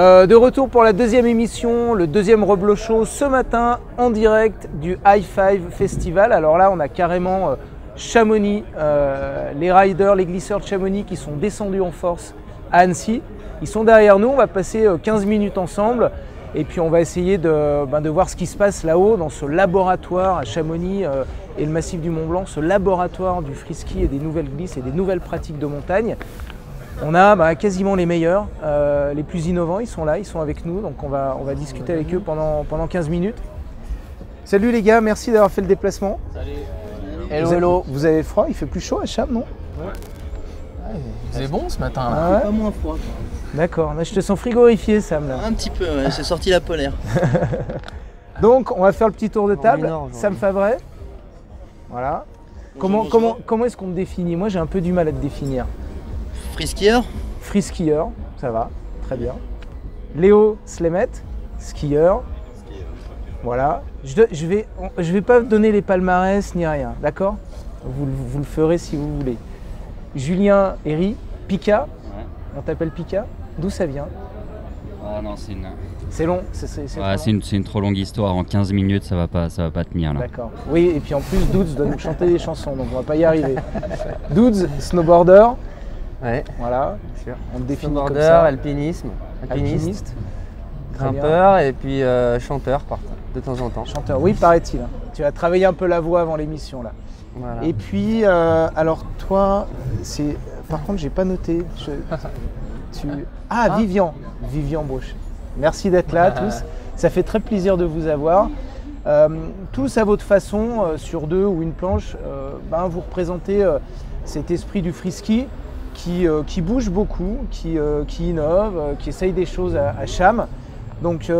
De retour pour la deuxième émission, le deuxième Rebloch'Show ce matin en direct du High Five Festival. Alors là, on a carrément Chamonix, les riders, les glisseurs de Chamonix qui sont descendus en force à Annecy. Ils sont derrière nous, on va passer 15 minutes ensemble et puis on va essayer de voir ce qui se passe là-haut dans ce laboratoire à Chamonix et le massif du Mont-Blanc, ce laboratoire du freeski et des nouvelles glisses et des nouvelles pratiques de montagne. On a quasiment les meilleurs, les plus innovants, ils sont là, ils sont avec nous, donc on va discuter avec eux pendant 15 minutes. Salut les gars, merci d'avoir fait le déplacement. Salut. Hello, hello. Vous avez froid? Il fait plus chaud à Cham, non? Ouais. C'est bon ce matin, là. Ah ouais. Pas moins froid. D'accord, je te sens frigorifié, Sam, là. Un petit peu, ouais. C'est sorti la polaire. Donc, on va faire le petit tour de table. Énorme, Sam Favret, voilà. Bonjour, comment est-ce qu'on me définit? Moi, j'ai un peu du mal à te définir. Skieur. Free skieur, ça va, très bien. Léo Slemett, skieur. Voilà. Je vais pas donner les palmarès ni rien, d'accord? Vous le ferez si vous voulez. Julien Hery, Pika. Ouais. On t'appelle Pika. D'où ça vient? Ah non, c'est une... C'est long, c'est une trop longue histoire. En 15 minutes, ça va pas tenir là. D'accord. Oui, et puis en plus, Douds doit nous chanter des chansons, donc on va pas y arriver. Douds, snowboarder. Ouais, voilà, sûr. On définit snowboarder, comme ça. alpiniste, grimpeur et puis chanteur de temps en temps. Chanteur, oui, paraît-il. Tu as travaillé un peu la voix avant l'émission là. Voilà. Et puis, alors toi, c'est. Par contre, j'ai pas noté. Vivian Bruchez. Merci d'être là tous. Ça fait très plaisir de vous avoir. Tous à votre façon, sur deux ou une planche, vous représentez cet esprit du freeski. Qui bouge beaucoup, qui innove, qui essaye des choses à Cham. Donc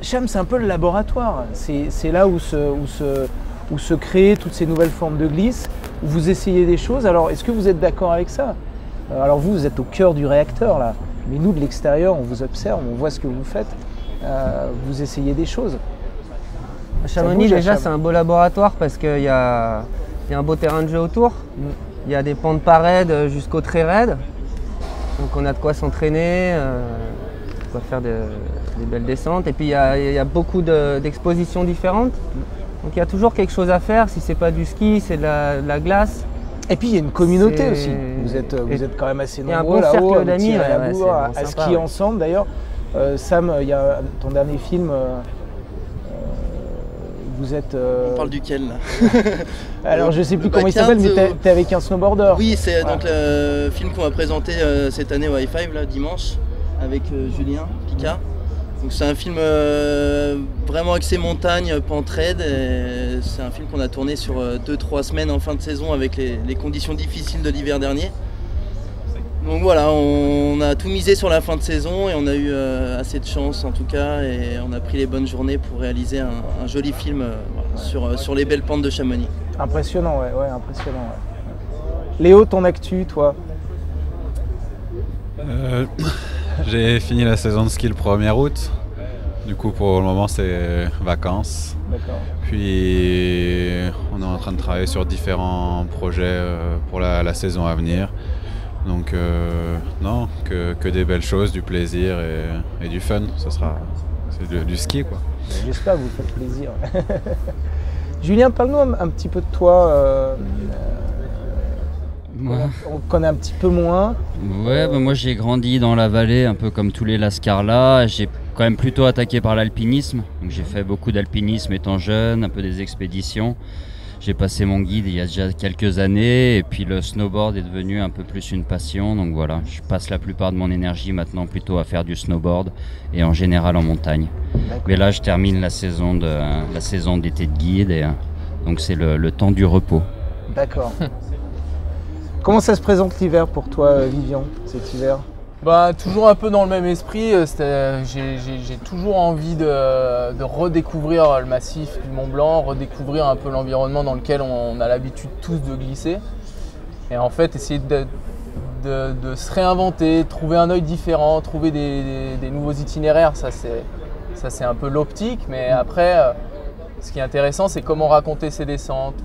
Cham, c'est un peu le laboratoire, c'est là où se créent toutes ces nouvelles formes de glisse, où vous essayez des choses. Alors est-ce que vous êtes d'accord avec ça? Alors vous êtes au cœur du réacteur là, mais nous de l'extérieur on vous observe, on voit ce que vous faites, vous essayez des choses. Chamonix déjà c'est un beau laboratoire parce qu'il y a un beau terrain de jeu autour. Il y a des pentes pas raides jusqu'aux très raides, donc on a de quoi s'entraîner, on va faire des belles descentes. Et puis il y a beaucoup d'expositions différentes, donc il y a toujours quelque chose à faire. Si c'est pas du ski, c'est de la glace. Et puis il y a une communauté aussi. Vous êtes quand même assez nombreux là-haut à skier ensemble. D'ailleurs, Sam, il y a ton dernier film. Vous êtes On parle duquel là? Alors je sais plus comment il s'appelle, mais t'es avec un snowboarder. Oui, c'est donc le film qu'on va présenter cette année au High Five là, dimanche, avec Julien Picard. Donc c'est un film vraiment axé montagne, pente raide. C'est un film qu'on a tourné sur 2-3 semaines en fin de saison avec les conditions difficiles de l'hiver dernier. Donc voilà, on a tout misé sur la fin de saison et on a eu assez de chance en tout cas et on a pris les bonnes journées pour réaliser un joli film sur les belles pentes de Chamonix. Impressionnant, ouais impressionnant. Ouais. Léo, ton actu, toi? J'ai fini la saison de ski le 1er août, du coup pour le moment c'est vacances. D'accord. Puis on est en train de travailler sur différents projets pour la saison à venir. Donc non, que des belles choses, du plaisir et du fun, c'est du ski quoi. J'espère que vous faites plaisir. Julien, parle-nous un petit peu de toi, on connaît un petit peu moins. Ouais, moi j'ai grandi dans la vallée, un peu comme tous les Lascars là, j'ai quand même plutôt attaqué par l'alpinisme, donc j'ai fait beaucoup d'alpinisme étant jeune, un peu des expéditions. J'ai passé mon guide il y a déjà quelques années et puis le snowboard est devenu un peu plus une passion. Donc voilà, je passe la plupart de mon énergie maintenant plutôt à faire du snowboard et en général en montagne. Mais là, je termine la saison d'été de guide et donc c'est le temps du repos. D'accord. Comment ça se présente l'hiver pour toi, Vivian, cet hiver? Toujours un peu dans le même esprit, j'ai toujours envie de redécouvrir le massif du Mont-Blanc, redécouvrir un peu l'environnement dans lequel on a l'habitude tous de glisser. Et en fait, essayer de se réinventer, trouver un œil différent, trouver des nouveaux itinéraires, ça c'est un peu l'optique. Mais après, ce qui est intéressant, c'est comment raconter ces descentes,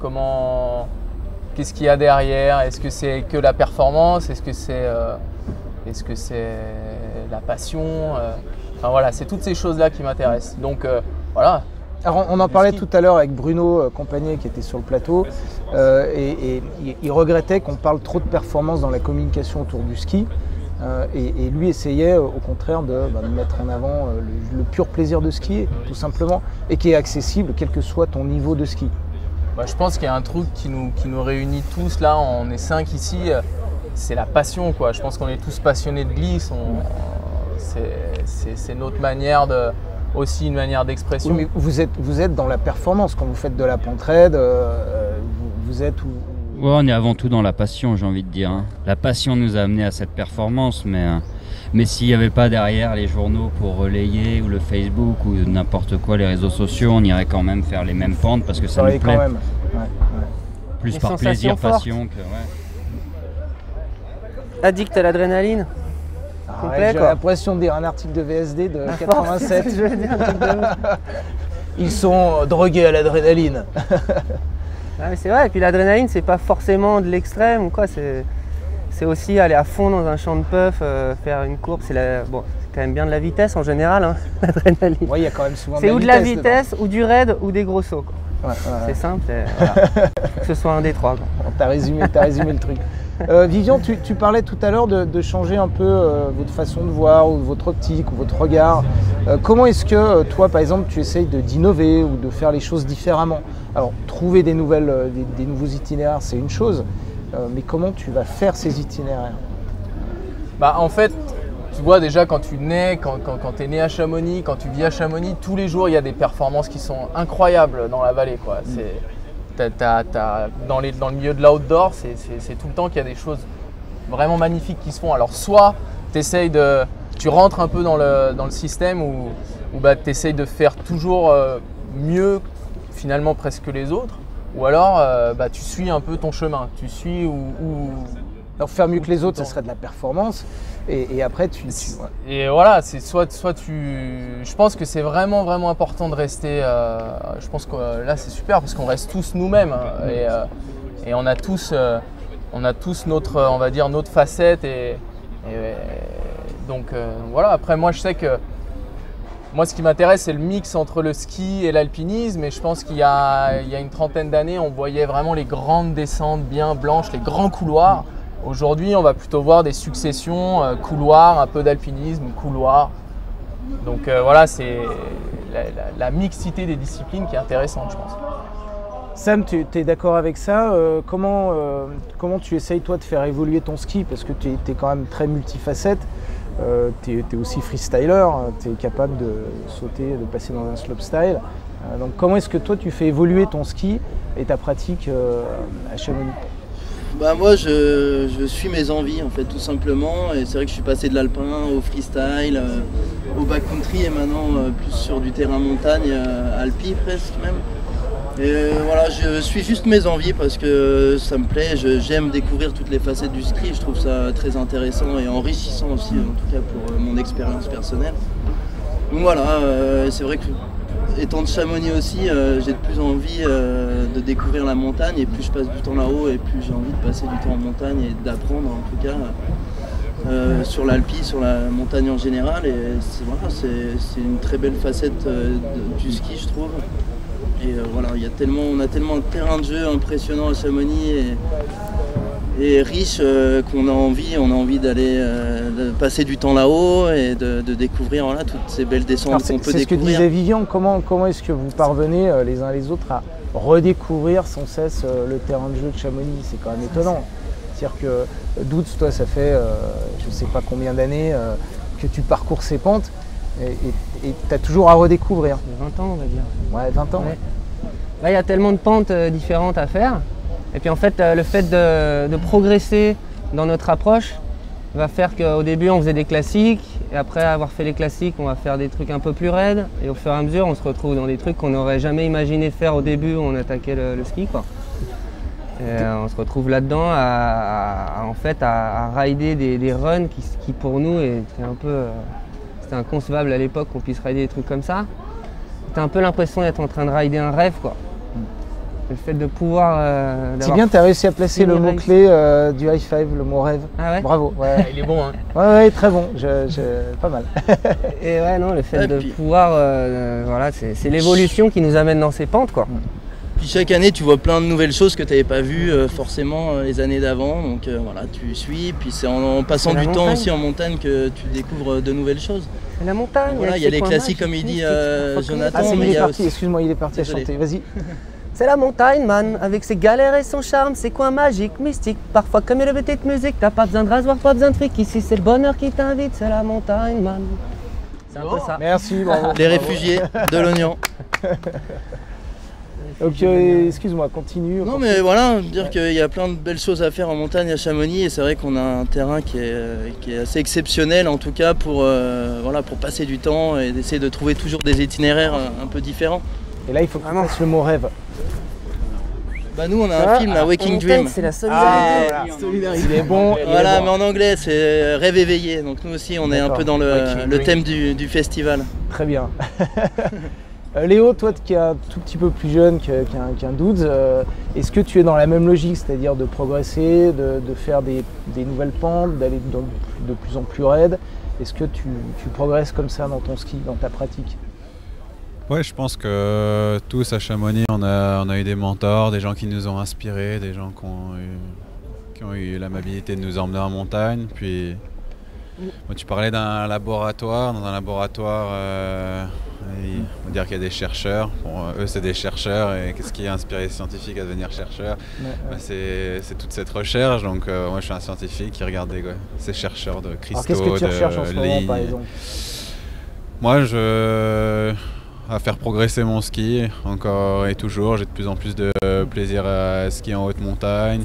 qu'est-ce qu'il y a derrière, est-ce que c'est que la performance, est-ce que c'est la passion. Enfin voilà, c'est toutes ces choses-là qui m'intéressent. Donc voilà. Alors on en parlait tout à l'heure avec Bruno Compagnet qui était sur le plateau et il regrettait qu'on parle trop de performance dans la communication autour du ski. Et lui essayait au contraire de mettre en avant le pur plaisir de skier, tout simplement, et qui est accessible quel que soit ton niveau de ski. Bah, je pense qu'il y a un truc qui nous réunit tous, là, on est 5 ici, c'est la passion, quoi. Je pense qu'on est tous passionnés de glisse, c'est notre manière de... aussi une manière d'expression. Oui, mais vous êtes dans la performance, quand vous faites de la pentraide, vous êtes... où... Ouais, on est avant tout dans la passion, j'ai envie de dire. La passion nous a amené à cette performance, mais s'il n'y avait pas derrière les journaux pour relayer, ou le Facebook, ou n'importe quoi, les réseaux sociaux, on irait quand même faire les mêmes pentes parce que ça nous plaît. Quand même. Ouais, ouais. Plus les par plaisir, fortes. Passion que... Ouais. Addict à l'adrénaline. Ah ouais, j'ai l'impression de lire un article de VSD de 87. Je veux dire, ils sont drogués à l'adrénaline. Ah, c'est vrai, et puis l'adrénaline, c'est pas forcément de l'extrême ou quoi, c'est aussi aller à fond dans un champ de puff, faire une courbe, bon, c'est quand même bien de la vitesse en général, hein, l'adrénaline. Oui, il y a quand même souvent de la vitesse. C'est ou de la vitesse, ou du raid, ou des gros sauts. Ouais, ouais, c'est simple, voilà. Que ce soit un des trois. T'as résumé le truc. Vivian, tu parlais tout à l'heure de changer un peu votre façon de voir, ou votre optique, ou votre regard. Comment est-ce que toi, par exemple, tu essayes d'innover ou de faire les choses différemment? Alors, trouver des nouveaux itinéraires, c'est une chose, mais comment tu vas faire ces itinéraires? Bah, en fait, tu vois déjà quand tu nais, quand tu es né à Chamonix, quand tu vis à Chamonix, tous les jours, il y a des performances qui sont incroyables dans la vallée, quoi. Dans le milieu de l'outdoor, c'est tout le temps qu'il y a des choses vraiment magnifiques qui se font. Alors soit tu rentres un peu dans le système où bah, tu essayes de faire toujours mieux finalement presque que les autres, ou alors bah, tu suis un peu ton chemin, tu suis où... Alors faire mieux que les autres, ça serait de la performance, et après tu... Et voilà, c'est soit tu... Je pense que c'est vraiment, vraiment important de rester... je pense que là, c'est super, parce qu'on reste tous nous-mêmes, hein, et on a tous notre, on va dire, notre facette, et donc voilà. Après, moi, je sais que... Moi, ce qui m'intéresse, c'est le mix entre le ski et l'alpinisme. Et je pense qu'il y a une trentaine d'années, on voyait vraiment les grandes descentes bien blanches, les grands couloirs. Aujourd'hui, on va plutôt voir des successions, couloirs, un peu d'alpinisme, couloirs. Donc voilà, c'est la mixité des disciplines qui est intéressante, je pense. Sam, tu es d'accord avec ça? Comment tu essayes, toi, de faire évoluer ton ski? Parce que tu es quand même très multifacette. Tu es aussi freestyler, tu es capable de sauter, de passer dans un slopestyle. Donc comment est-ce que toi tu fais évoluer ton ski et ta pratique à Chamonix? Bah, moi je suis mes envies en fait, tout simplement, et c'est vrai que je suis passé de l'alpin au freestyle, au backcountry, et maintenant plus sur du terrain montagne, alpi presque même. Et voilà, je suis juste mes envies parce que ça me plaît, j'aime découvrir toutes les facettes du ski, je trouve ça très intéressant et enrichissant aussi, en tout cas pour mon expérience personnelle. Donc voilà, c'est vrai que étant de Chamonix aussi, j'ai de plus envie de découvrir la montagne, et plus je passe du temps là-haut et plus j'ai envie de passer du temps en montagne et d'apprendre en tout cas sur l'alpi, sur la montagne en général, et voilà, c'est une très belle facette du ski, je trouve. Et voilà, on a tellement de terrain de jeu impressionnant à Chamonix et riche qu'on a envie d'aller passer du temps là-haut et de découvrir voilà, toutes ces belles descentes qu'on peut découvrir. C'est ce que disait Vivian, comment est-ce que vous parvenez les uns les autres à redécouvrir sans cesse le terrain de jeu de Chamonix? C'est quand même étonnant. C'est-à-dire que Douds, toi, ça fait je ne sais pas combien d'années que tu parcours ces pentes. Et tu as toujours à redécouvrir. 20 ans, on va dire. Ouais, 20 ans. Ouais. Là, il y a tellement de pentes différentes à faire. Et puis en fait, le fait de progresser dans notre approche va faire qu'au début, on faisait des classiques. Et après avoir fait les classiques, on va faire des trucs un peu plus raides. Et au fur et à mesure, on se retrouve dans des trucs qu'on n'aurait jamais imaginé faire au début où on attaquait le ski, quoi. Et on se retrouve là-dedans à rider des runs qui pour nous, étaient un peu... C'était inconcevable à l'époque qu'on puisse rider des trucs comme ça. T'as un peu l'impression d'être en train de rider un rêve, quoi. Le fait de pouvoir... c'est bien, tu as réussi à placer le mot-clé du high five, le mot rêve. Ah ouais. Bravo. Ouais. Il est bon, hein. Ouais, très bon. Pas mal. Et ouais, non, le fait de pouvoir... voilà, c'est l'évolution qui nous amène dans ces pentes, quoi. Puis chaque année, tu vois plein de nouvelles choses que tu n'avais pas vues forcément les années d'avant. Donc voilà, tu suis. Puis c'est en passant du temps aussi en montagne que tu découvres de nouvelles choses. La montagne. Voilà, il y a les classiques, comme il dit Jonathan. Ah, il est parti, excuse-moi, il est parti à chanter. Vas-y. C'est la montagne, man, avec ses galères et son charme, ses coins magiques, mystiques. Parfois, comme il y a de petites musiques, t'as pas besoin de rasoir, pas besoin de fric. Ici, c'est le bonheur qui t'invite, c'est la montagne, man. C'est un peu ça. Merci, bravo. Les réfugiés de l'oignon. Ok, excuse-moi, continue. Non, mais voilà, dire qu'il y a plein de belles choses à faire en montagne à Chamonix. Et c'est vrai qu'on a un terrain qui est assez exceptionnel, en tout cas, pour passer du temps et d'essayer de trouver toujours des itinéraires un peu différents. Et là, il faut que tu fasses le mot rêve. Bah nous on a un film, Waking Dream. C'est la solidarité. Ah, voilà. Il est bon. Voilà, mais en anglais c'est Rêve éveillé. Donc nous aussi on est un peu dans le thème du festival. Très bien. Léo, toi qui est un tout petit peu plus jeune qu'un Douds, est-ce que tu es dans la même logique, c'est-à-dire de progresser, de faire des nouvelles pentes, d'aller de plus en plus raide? Est-ce que tu progresses comme ça dans ton ski, dans ta pratique? Ouais, je pense que tous à Chamonix, on a eu des mentors, des gens qui nous ont inspirés, des gens qui ont eu l'amabilité de nous emmener en montagne. Puis, moi, tu parlais d'un laboratoire. Dans un laboratoire, on va dire qu'il y a des chercheurs. Bon, eux, c'est des chercheurs. Et qu'est-ce qui a inspiré les scientifiques à devenir chercheurs? C'est toute cette recherche. Donc, moi, je suis un scientifique qui regarde ces chercheurs de cristaux. Qu'est-ce que tu recherches en ce moment, par exemple? Moi, à faire progresser mon ski, encore et toujours. J'ai de plus en plus de plaisir à skier en haute montagne.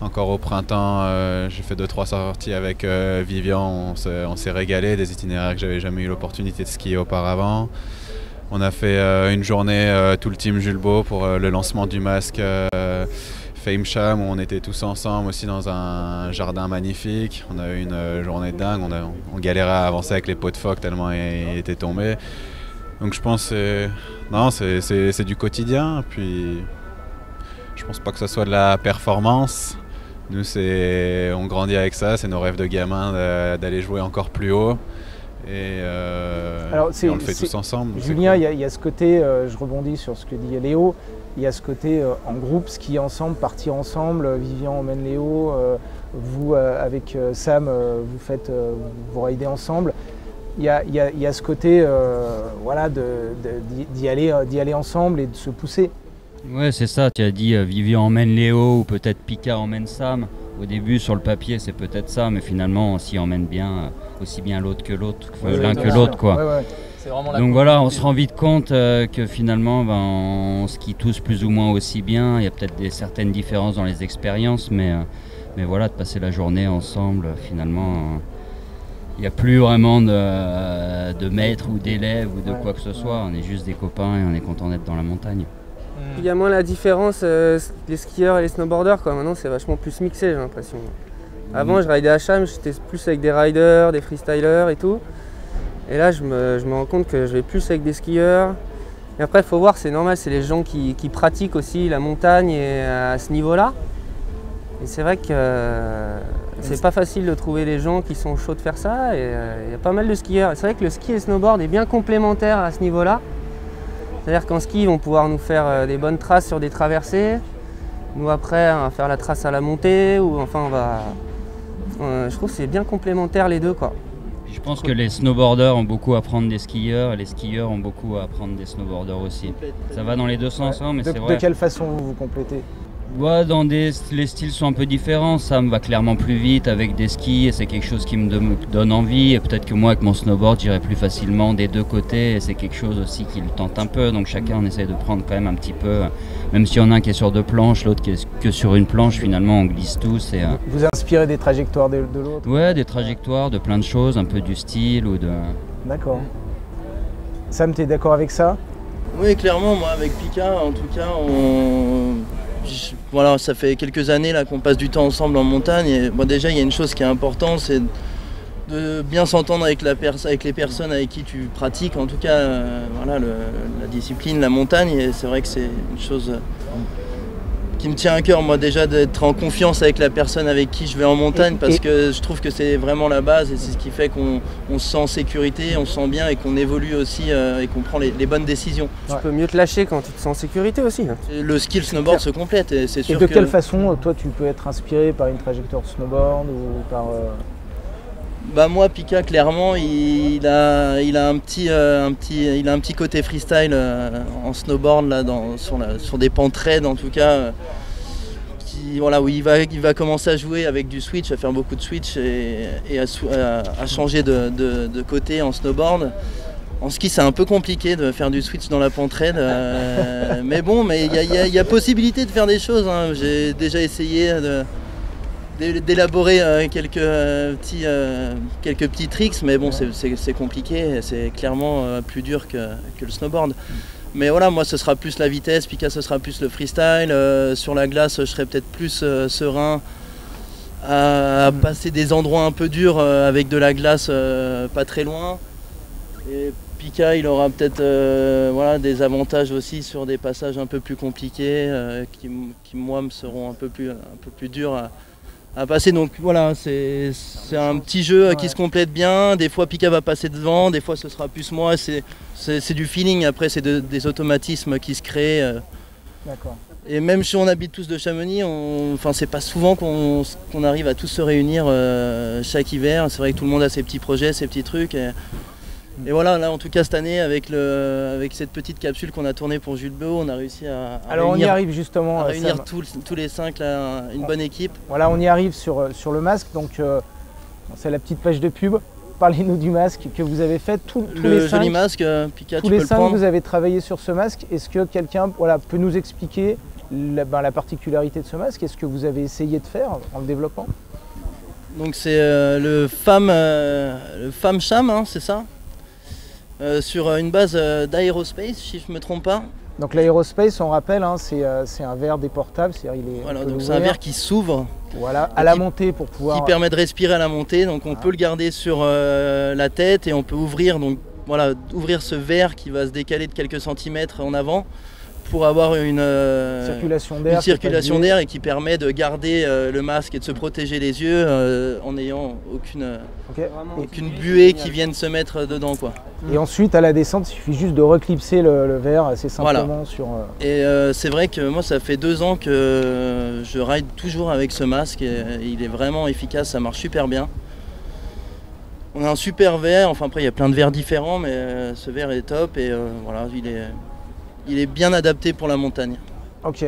Encore au printemps, j'ai fait 2-3 sorties avec Vivian, on s'est régalé, des itinéraires que j'avais jamais eu l'opportunité de skier auparavant. On a fait une journée, tout le team Julbo, pour le lancement du masque Fame-Sham, où on était tous ensemble aussi dans un jardin magnifique. On a eu une journée de dingue, on galérait à avancer avec les pots de phoque tellement il était tombé. Donc je pense que c'est du quotidien, puis je pense pas que ce soit de la performance. Nous, on grandit avec ça, c'est nos rêves de gamin d'aller jouer encore plus haut. Et on le fait tous ensemble. Julien, il y a ce côté, je rebondis sur ce que dit Léo, il y a ce côté en groupe, skier ensemble, partir ensemble. Vivian emmène Léo, vous avec Sam, vous ridez ensemble. Il y a ce côté voilà, d'y aller ensemble et de se pousser. Ouais, c'est ça, tu as dit Vivian emmène Léo ou peut-être Pika emmène Sam. Au début, sur le papier, c'est peut-être ça, mais finalement, on s'y emmène bien, aussi bien l'autre que l'autre, l'un que l'autre, quoi. Ouais. Donc voilà, on se rend vite compte que finalement, on skie tous plus ou moins aussi bien. Il y a peut-être certaines différences dans les expériences, mais voilà, de passer la journée ensemble, finalement... Il n'y a plus vraiment de maître ou d'élève ou de quoi que ce soit. On est juste des copains et on est content d'être dans la montagne. Il y a moins la différence, les skieurs et les snowboarders, quoi. Maintenant, c'est vachement plus mixé, j'ai l'impression. Avant, je ridais à Cham, j'étais plus avec des riders, des freestylers et tout. Et là, je me rends compte que je vais plus avec des skieurs. Et après, il faut voir, c'est normal, c'est les gens qui pratiquent aussi la montagne et à ce niveau-là. Et c'est vrai que... c'est pas facile de trouver des gens qui sont chauds de faire ça, et il y a pas mal de skieurs. C'est vrai que le ski et le snowboard est bien complémentaire à ce niveau-là. C'est-à-dire qu'en ski, ils vont pouvoir nous faire des bonnes traces sur des traversées. Nous, après, on va faire la trace à la montée, ou enfin, je trouve que c'est bien complémentaire les deux, quoi. Je pense que les snowboarders ont beaucoup à apprendre des skieurs, et les skieurs ont beaucoup à apprendre des snowboarders aussi. Ça va dans les deux sens, hein, mais c'est vrai. De quelle façon vous complétez? Ouais, les styles sont un peu différents. Sam va clairement plus vite avec des skis et c'est quelque chose qui me donne envie. Et peut-être que moi, avec mon snowboard, j'irai plus facilement des deux côtés. Et c'est quelque chose aussi qui le tente un peu. Donc chacun, on essaie de prendre quand même un petit peu. Même si on a un qui est sur deux planches, l'autre qui est que sur une planche, finalement, on glisse tous. Et, vous inspirez des trajectoires de l'autre? Ouais, des trajectoires, de plein de choses, un peu du style ou de... D'accord. Sam, t'es d'accord avec ça? Oui, clairement. Moi, avec Pika, en tout cas, voilà, ça fait quelques années là qu'on passe du temps ensemble en montagne. Et, bon, déjà, il y a une chose qui est importante, c'est de bien s'entendre avec les personnes avec qui tu pratiques. En tout cas, voilà, la discipline, la montagne, et c'est vrai que c'est une chose qui me tient à cœur, moi, déjà d'être en confiance avec la personne avec qui je vais en montagne, parce que je trouve que c'est vraiment la base et c'est ce qui fait qu'on se sent en sécurité, on se sent bien et qu'on évolue aussi et qu'on prend les bonnes décisions. Tu peux mieux te lâcher quand tu te sens en sécurité aussi. Le skill snowboard se complète et c'est sûr. Et de quelle façon, toi, tu peux être inspiré par une trajectoire snowboard ou par... Bah moi, Pika, clairement, il a un petit côté freestyle en snowboard là, sur des pentes raides en tout cas, voilà, où il va commencer à jouer avec du switch, à faire beaucoup de switch et à changer de côté en snowboard. En ski, c'est un peu compliqué de faire du switch dans la pente raide, mais bon, mais il y a possibilité de faire des choses, hein. J'ai déjà essayé d'élaborer quelques petits tricks, mais bon, c'est compliqué, c'est clairement plus dur que le snowboard. Mais voilà, moi ce sera plus la vitesse, Pika ce sera plus le freestyle, sur la glace je serai peut-être plus serein à passer des endroits un peu durs avec de la glace pas très loin. Et Pika il aura peut-être voilà, des avantages aussi sur des passages un peu plus compliqués qui moi me seront un peu plus durs à passer. Donc voilà, c'est un petit jeu qui se complète bien. Des fois Pika va passer devant, des fois ce sera plus moi, c'est du feeling, après c'est des automatismes qui se créent. D'accord. Et même si on habite tous de Chamonix, enfin c'est pas souvent qu'on arrive à tous se réunir chaque hiver. C'est vrai que tout le monde a ses petits projets, ses petits trucs. Et voilà, là en tout cas cette année avec cette petite capsule qu'on a tournée pour Julbo, on a réussi à réunir tous les cinq, là, une bonne équipe. Voilà, on y arrive sur le masque, donc c'est la petite page de pub. Parlez-nous du masque que vous avez fait, tous les cinq, vous avez travaillé sur ce masque. Est-ce que quelqu'un peut nous expliquer la particularité de ce masque? Est-ce que vous avez essayé de faire en le développant? Donc c'est le Fame-Sham, hein, c'est ça? Sur une base d'aérospace, si je ne me trompe pas. Donc l'aérospace, on rappelle, hein, c'est un verre déportable, c'est-à-dire c'est un verre qui s'ouvre. Voilà, à la montée pour pouvoir. Qui permet de respirer à la montée, donc on peut le garder sur la tête et on peut ouvrir, donc voilà, ouvrir ce verre qui va se décaler de quelques centimètres en avant pour avoir une circulation d'air et qui permet de garder le masque et de se protéger les yeux en n'ayant aucune buée qui vienne se mettre dedans, quoi. Et ensuite à la descente, il suffit juste de reclipser le verre assez simplement, voilà. Et c'est vrai que moi ça fait 2 ans que je ride toujours avec ce masque et il est vraiment efficace, ça marche super bien. On a un super verre, enfin après il y a plein de verres différents, mais ce verre est top et voilà, il est bien adapté pour la montagne. Ok.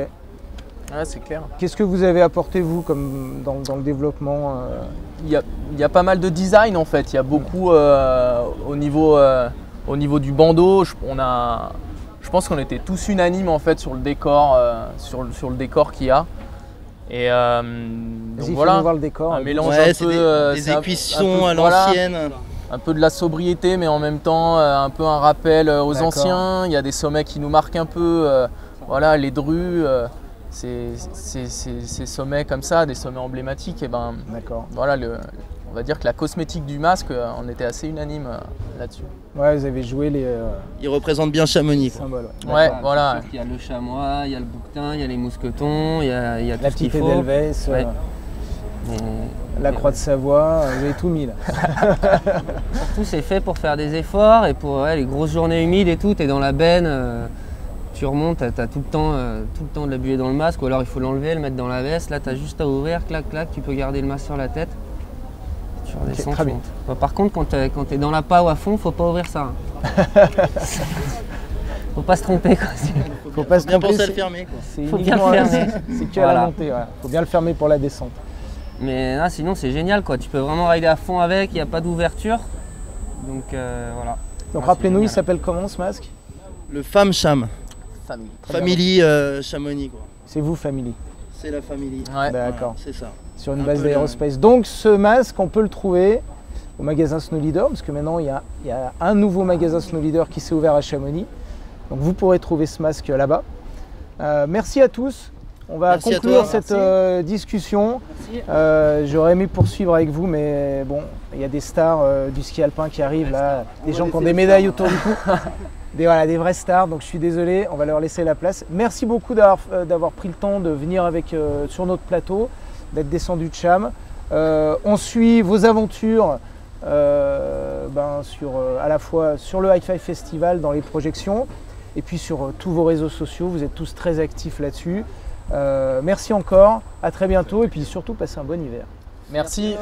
Ah, c'est clair. Qu'est-ce que vous avez apporté, vous, comme dans le développement? Il y a pas mal de design, en fait. Il y a beaucoup au niveau du bandeau. Je pense qu'on était tous unanimes, en fait, sur le décor, sur le décor qu'il y a. Et donc voilà, voir le décor, un mélange un peu des écuissons à l'ancienne. Voilà. Un peu de la sobriété, mais en même temps un peu un rappel aux anciens. Il y a des sommets qui nous marquent un peu, voilà, les Drus, ces sommets comme ça, des sommets emblématiques. Et ben, voilà, on va dire que la cosmétique du masque, on était assez unanime là-dessus. Ouais, vous avez joué les... Ils représentent bien Chamonix. Symboles, ouais, voilà. Il y a le chamois, il y a le bouquetin, il y a les mousquetons, il y a la petite Edelweiss. Ouais. La Croix de Savoie, vous avez tout mis là. Surtout c'est fait pour faire des efforts et pour les grosses journées humides et tout, t'es dans la benne, tu remontes, t'as tout le temps de la buée dans le masque, ou alors il faut l'enlever, le mettre dans la veste, là t'as juste à ouvrir, clac clac, tu peux garder le masque sur la tête, tu redescends, tu montes. Bah, par contre quand t'es dans la PAO à fond, faut pas ouvrir ça. Hein. Faut pas se tromper, quoi. Faut bien penser à le fermer, quoi. Faut bien le fermer. C'est que à la montée, ouais. Faut bien le fermer pour la descente. Mais là, sinon c'est génial, quoi. Tu peux vraiment rider à fond avec, il n'y a pas d'ouverture. Donc voilà. Donc rappelez-nous, il s'appelle comment ce masque? Le Fame-Sham. Family Chamonix, quoi. C'est vous, Family? C'est la Family. Ouais. D'accord. C'est ça. Sur une base d'aérospace. Donc ce masque, on peut le trouver au magasin Snow Leader, parce que maintenant il y a un nouveau magasin Snow Leader qui s'est ouvert à Chamonix. Donc vous pourrez trouver ce masque là-bas. Merci à tous. On va conclure cette discussion. J'aurais aimé poursuivre avec vous, mais bon, il y a des stars du ski alpin qui arrivent là, des gens qui ont des médailles autour du cou. des vraies stars, donc je suis désolé, on va leur laisser la place. Merci beaucoup d'avoir pris le temps de venir avec, sur notre plateau, d'être descendu de Cham. On suit vos aventures à la fois sur le High Five Festival, dans les projections, et puis sur tous vos réseaux sociaux, vous êtes tous très actifs là-dessus. Merci encore, à très bientôt, et puis surtout passez un bon hiver. Merci.